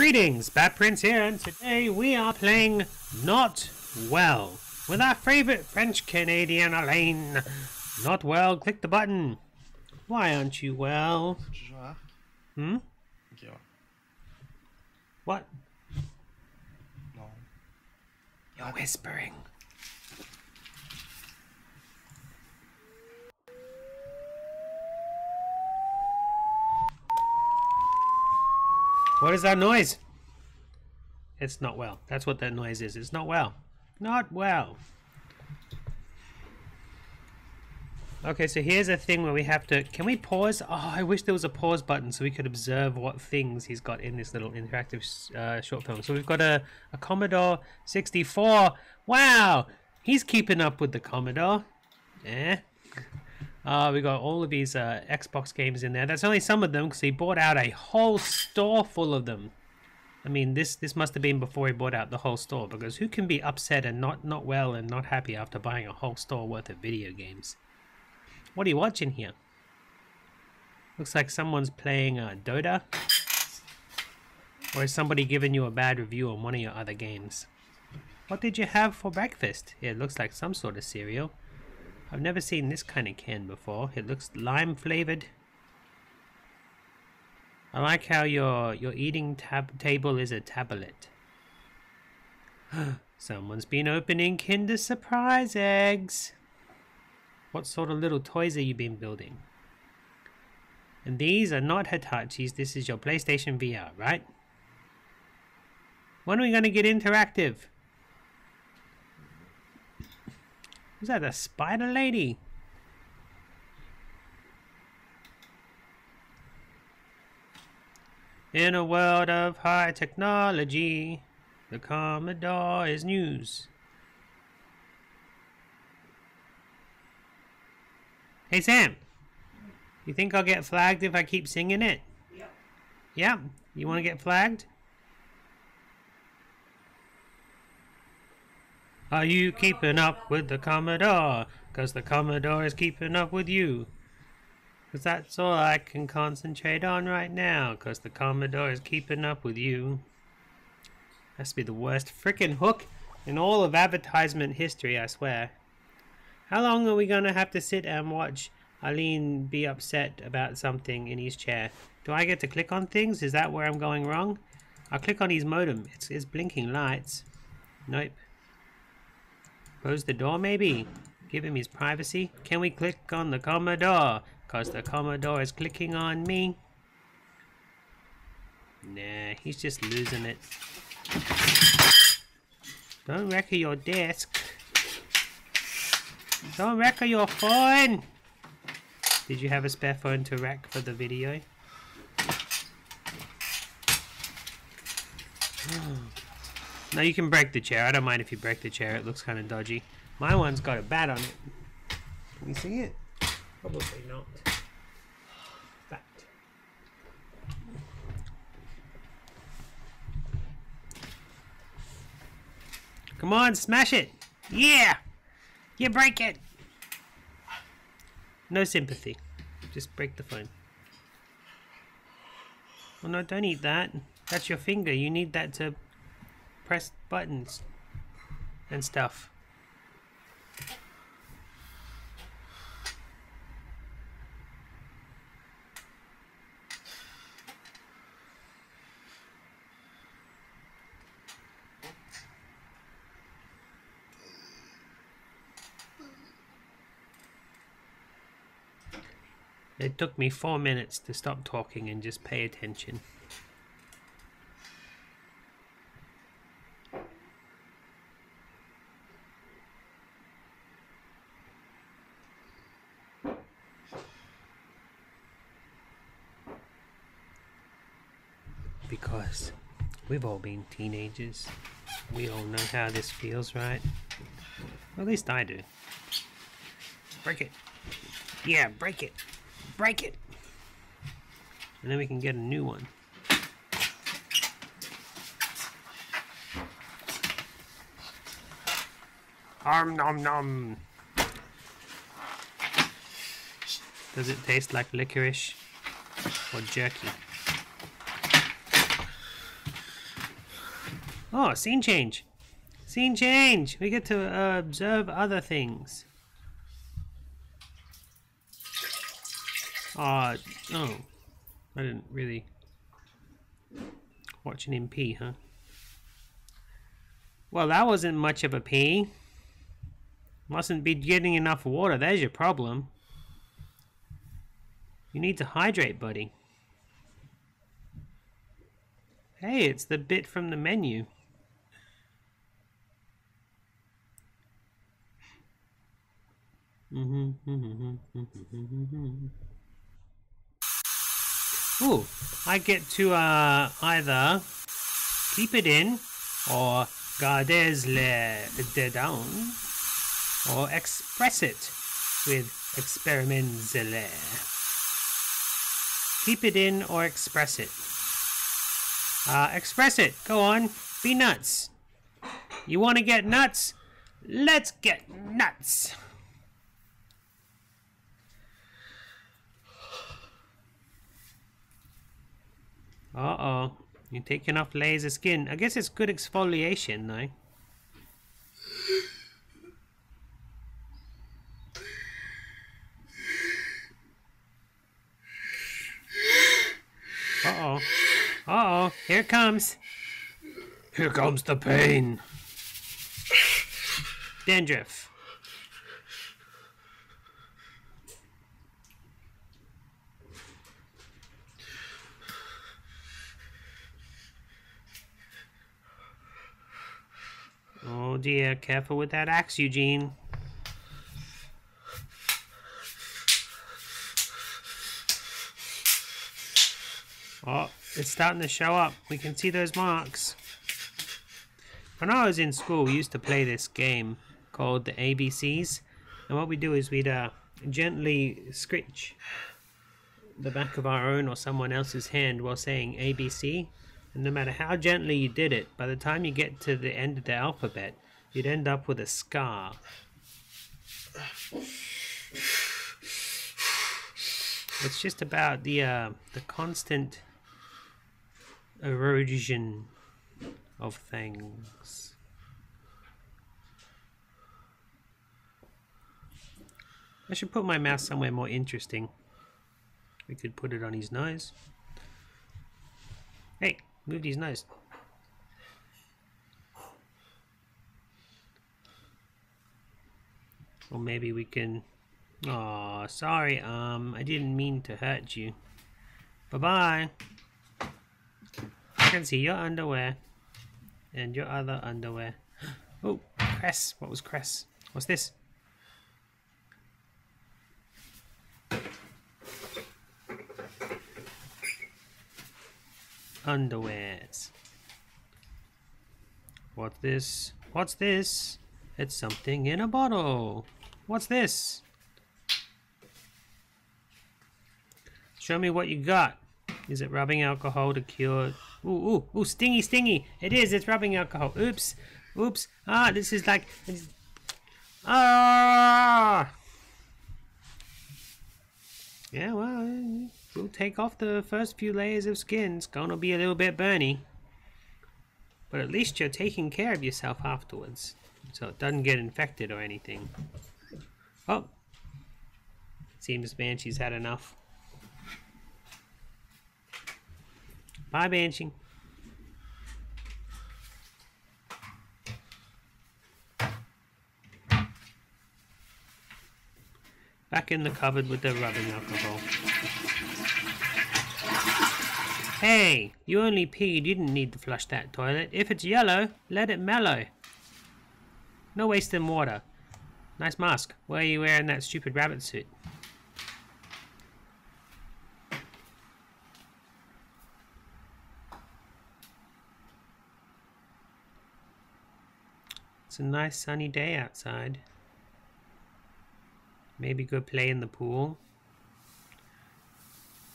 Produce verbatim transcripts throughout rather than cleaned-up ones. Greetings, Batprince here, and today we are playing Not Well with our favorite French Canadian Alain. Not well, click the button. Why aren't you well? Hmm? Okay. What? No. You're whispering. What is that noise? It's not well. That's what that noise is. It's not well. Not well. Okay, so here's a thing where we have to... Can we pause? Oh, I wish there was a pause button so we could observe what things he's got in this little interactive uh, short film. So we've got a, a Commodore sixty-four. Wow! He's keeping up with the Commodore. Eh? Uh, we got all of these uh, Xbox games in there. That's only some of them because he bought out a whole store full of them. I mean, this this must have been before he bought out the whole store, because who can be upset and not, not well and not happy after buying a whole store worth of video games? What are you watching here? Looks like someone's playing uh, Dota. Or is somebody giving you a bad review on one of your other games? What did you have for breakfast? It looks like some sort of cereal. I've never seen this kind of can before. It looks lime flavored. I like how your your eating tab table is a tablet. Someone's been opening Kinder Surprise eggs. What sort of little toys have you been building? And these are not Hitachis. This is your PlayStation V R, right? When are we going to get interactive? Is that a spider lady? In a world of high technology, the Commodore is news. Hey Sam, you think I'll get flagged if I keep singing it? Yep. Yep. You want to get flagged? Are you keeping up with the Commodore? Because the Commodore is keeping up with you. Because that's all I can concentrate on right now. Because the Commodore is keeping up with you. That's be the worst frickin' hook in all of advertisement history, I swear. How long are we going to have to sit and watch Arlene be upset about something in his chair? Do I get to click on things? Is that where I'm going wrong? I'll click on his modem. It's, it's blinking lights. Nope. Close the door, maybe? Give him his privacy. Can we click on the Commodore? Because the Commodore is clicking on me. Nah, he's just losing it. Don't wreck your desk. Don't wreck your phone! Did you have a spare phone to wreck for the video? Oh. Now you can break the chair. I don't mind if you break the chair. It looks kind of dodgy. My one's got a bat on it. Can you see it? Probably not. Bat. Come on, smash it! Yeah! You break it! No sympathy. Just break the phone. Well, no, don't eat that. That's your finger. You need that to... press buttons and stuff. It took me four minutes to stop talking and just pay attention. Because we've all been teenagers. We all know how this feels, right? Well, at least I do. Break it. Yeah, break it. Break it. And then we can get a new one. Om nom nom. Does it taste like licorice or jerky? Oh, scene change. Scene change. We get to uh, observe other things. Uh, oh, I didn't really watch an M P, huh? Well, that wasn't much of a pee. Mustn't be getting enough water. There's your problem. You need to hydrate, buddy. Hey, it's the bit from the menu. Ooh, I get to uh, either keep it in or garder le down or express it with experimentale. Keep it in or express it. Uh, express it. Go on. Be nuts. You want to get nuts? Let's get nuts. Uh-oh. You're taking off layers of skin. I guess it's good exfoliation, though. Uh-oh. Uh-oh. Here it comes. Here comes the pain. Dandruff. Oh dear, careful with that axe, Eugene. Oh, it's starting to show up. We can see those marks. When I was in school, we used to play this game called the A B Cs. And what we do is we'd uh, gently scratch the back of our own or someone else's hand while saying A B C. And no matter how gently you did it, by the time you get to the end of the alphabet, you'd end up with a scar. It's just about the uh, the constant erosion of things. I should put my mouse somewhere more interesting. We could put it on his nose. Hey! Move these nose. Or maybe we can... Aw, oh, sorry, um, I didn't mean to hurt you. Bye-bye! I can see your underwear. And your other underwear. Oh, cress. What was cress? What's this? Underwears. What's this? What's this? It's something in a bottle. What's this? Show me what you got. Is it rubbing alcohol to cure? Ooh, ooh, ooh, stingy, stingy. It is, it's rubbing alcohol. Oops, oops. Ah, this is like... Ah! Yeah, well... We'll take off the first few layers of skin. It's gonna be a little bit burny. But at least you're taking care of yourself afterwards. So it doesn't get infected or anything. Oh! Seems Banshee's had enough. Bye, Banshee. Back in the cupboard with the rubbing alcohol. Hey, you only peed, you didn't need to flush that toilet. If it's yellow, let it mellow. No wasting water. Nice mask. Why are you wearing that stupid rabbit suit? It's a nice sunny day outside. Maybe go play in the pool.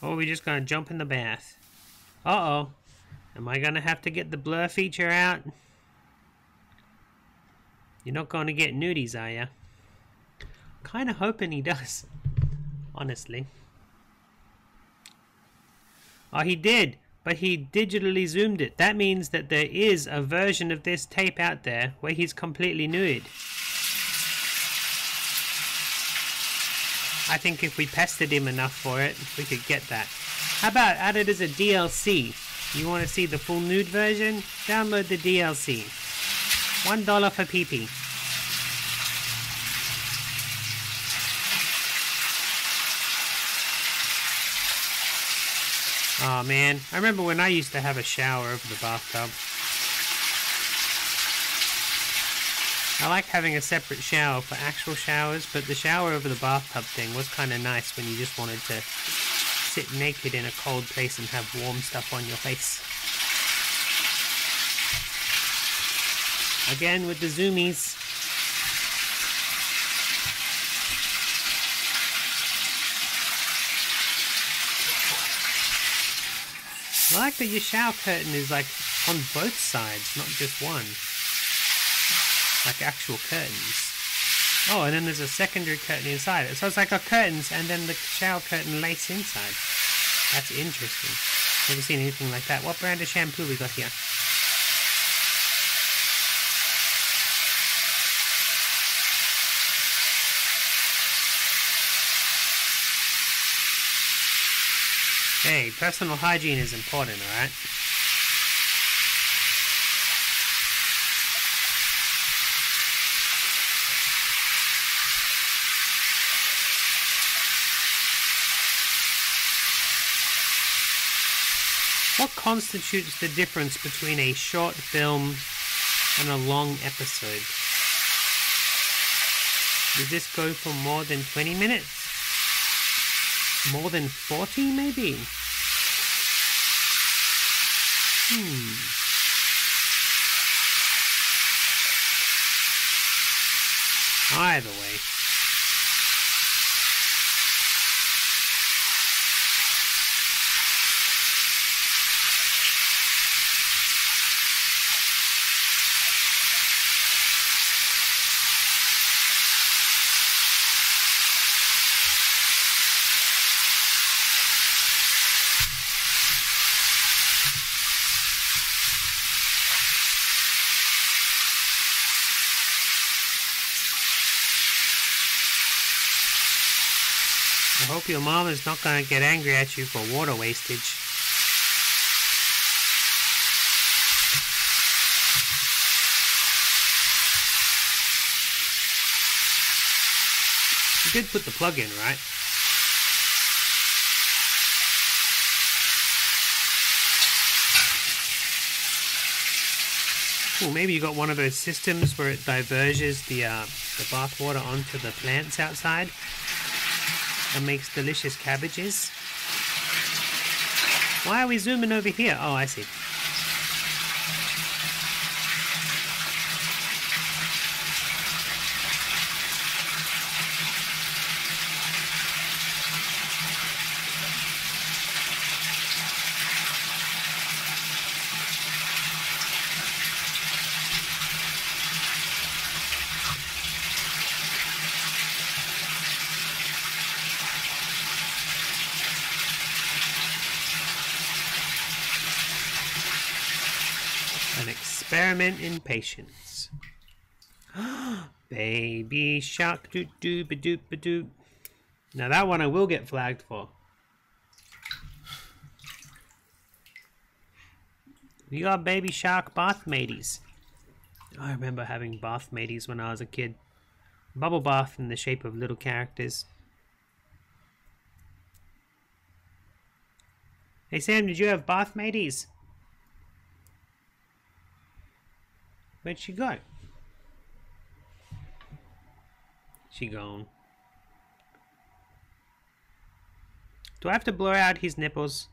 Or we're just gonna jump in the bath. Uh-oh. Am I going to have to get the blur feature out? You're not going to get nudies, are ya? Kind of hoping he does. Honestly. Oh, he did. but he digitally zoomed it. That means that there is a version of this tape out there where he's completely nude. I think if we pestered him enough for it, we could get that. How about add it as a D L C? You want to see the full nude version? Download the D L C. one dollar for P P. Aw, oh, man, I remember when I used to have a shower over the bathtub. I like having a separate shower for actual showers, but the shower over the bathtub thing was kind of nice when you just wanted to sit naked in a cold place and have warm stuff on your face. Again with the zoomies. I like that your shower curtain is like on both sides, not just one. Like actual curtains. Oh, and then there's a secondary curtain inside it. So it's like our curtains and then the shower curtain lace inside. That's interesting. Never seen anything like that. What brand of shampoo we got here? Hey, personal hygiene is important, alright? What constitutes the difference between a short film and a long episode? Does this go for more than twenty minutes? More than forty maybe? Hmm. Either way. Hope your mom is not going to get angry at you for water wastage. You did put the plug in, right? Cool, maybe you got one of those systems where it diverges the, uh, the bath water onto the plants outside. And makes delicious cabbages. Why are we zooming over here? Oh, I see. Experiment in patience. Baby shark, doot doot ba doot ba doot. Now that one I will get flagged for. We got baby shark bath mateys. I remember having bath mateys when I was a kid. Bubble bath in the shape of little characters. Hey Sam, did you have bath mateys? Where'd she go? She gone. Do I have to blur out his nipples?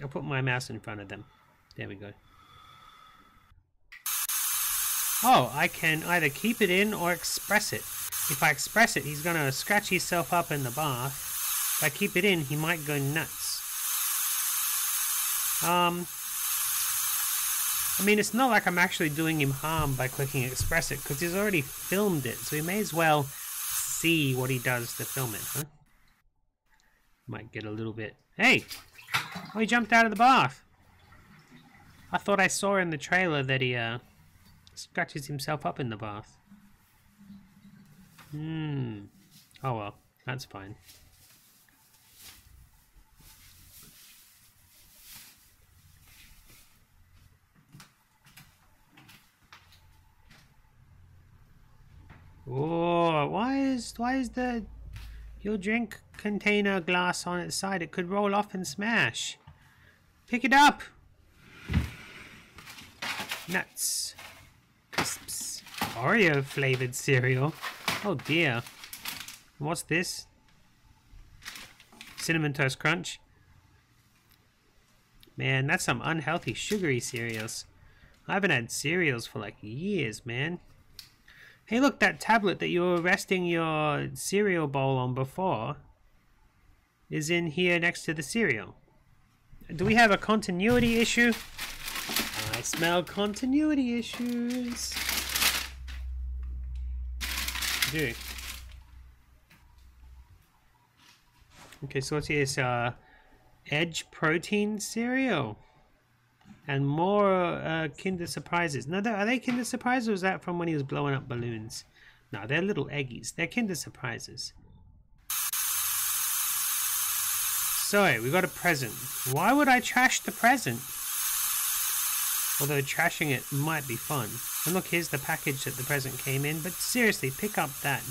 I'll put my mouse in front of them. There we go. Oh, I can either keep it in or express it. If I express it, he's gonna scratch himself up in the bath. If I keep it in, he might go nuts. Um... I mean, it's not like I'm actually doing him harm by clicking express it, because he's already filmed it, so we may as well see what he does to film it, huh? Might get a little bit... Hey! Oh, he jumped out of the bath. I thought I saw in the trailer that he uh, scratches himself up in the bath. Hmm. Oh well, that's fine. Oh, why is why is the your drink container glass on its side? It could roll off and smash. Pick it up. Nuts, crisps, Oreo flavored cereal. Oh dear. What's this? Cinnamon Toast Crunch. Man, that's some unhealthy sugary cereals. I haven't had cereals for like years, man. Hey, look, that tablet that you were resting your cereal bowl on before is in here next to the cereal. Do we have a continuity issue? I smell continuity issues. I do. Okay, so what's here is uh, Edge Protein Cereal. And more uh, Kinder Surprises. Now, are they Kinder Surprises, or is that from when he was blowing up balloons? No, they're little eggies. They're Kinder Surprises. So, we got a present. Why would I trash the present? Although trashing it might be fun. And look, here's the package that the present came in. But seriously, pick up that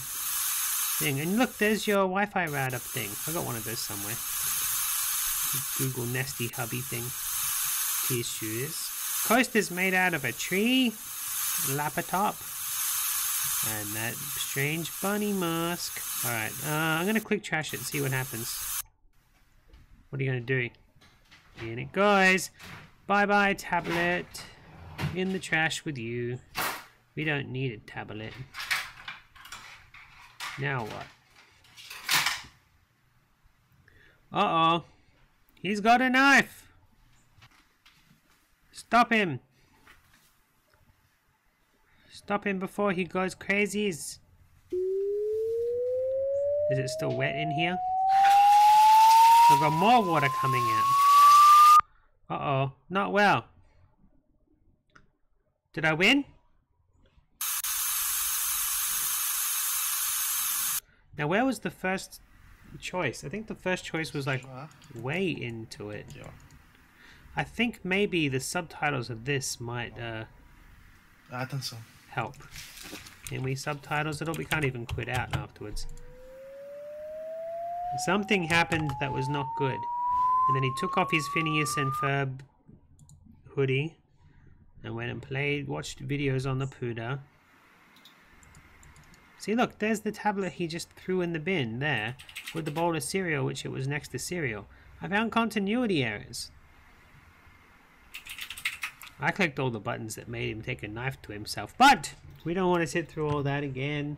thing. And look, there's your Wi-Fi router thing. I got one of those somewhere. Google Nesty Hubby thing. Shoes. Coaster's made out of a tree, laptop, and that strange bunny mask. Alright, uh, I'm gonna click trash it and see what happens. What are you gonna do? In it goes. Bye bye, tablet. In the trash with you. We don't need a tablet. Now what? Uh oh. He's got a knife! Stop him! Stop him before he goes crazies! Is it still wet in here? We've got more water coming in. Uh-oh, not well. Did I win? Now where was the first choice? I think the first choice was like way into it. Yeah. I think maybe the subtitles of this might uh, I think so. help. Can we subtitles it all? We can't even quit out afterwards. Something happened that was not good. And then he took off his Phineas and Ferb hoodie and went and played, watched videos on the Pooda. See, look, there's the tablet he just threw in the bin there with the bowl of cereal, which it was next to cereal. I found continuity errors. I clicked all the buttons that made him take a knife to himself, but we don't want to sit through all that again.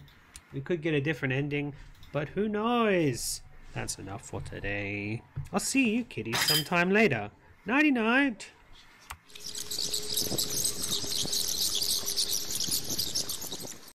We could get a different ending, but who knows? That's enough for today. I'll see you kitties sometime later. Nighty night.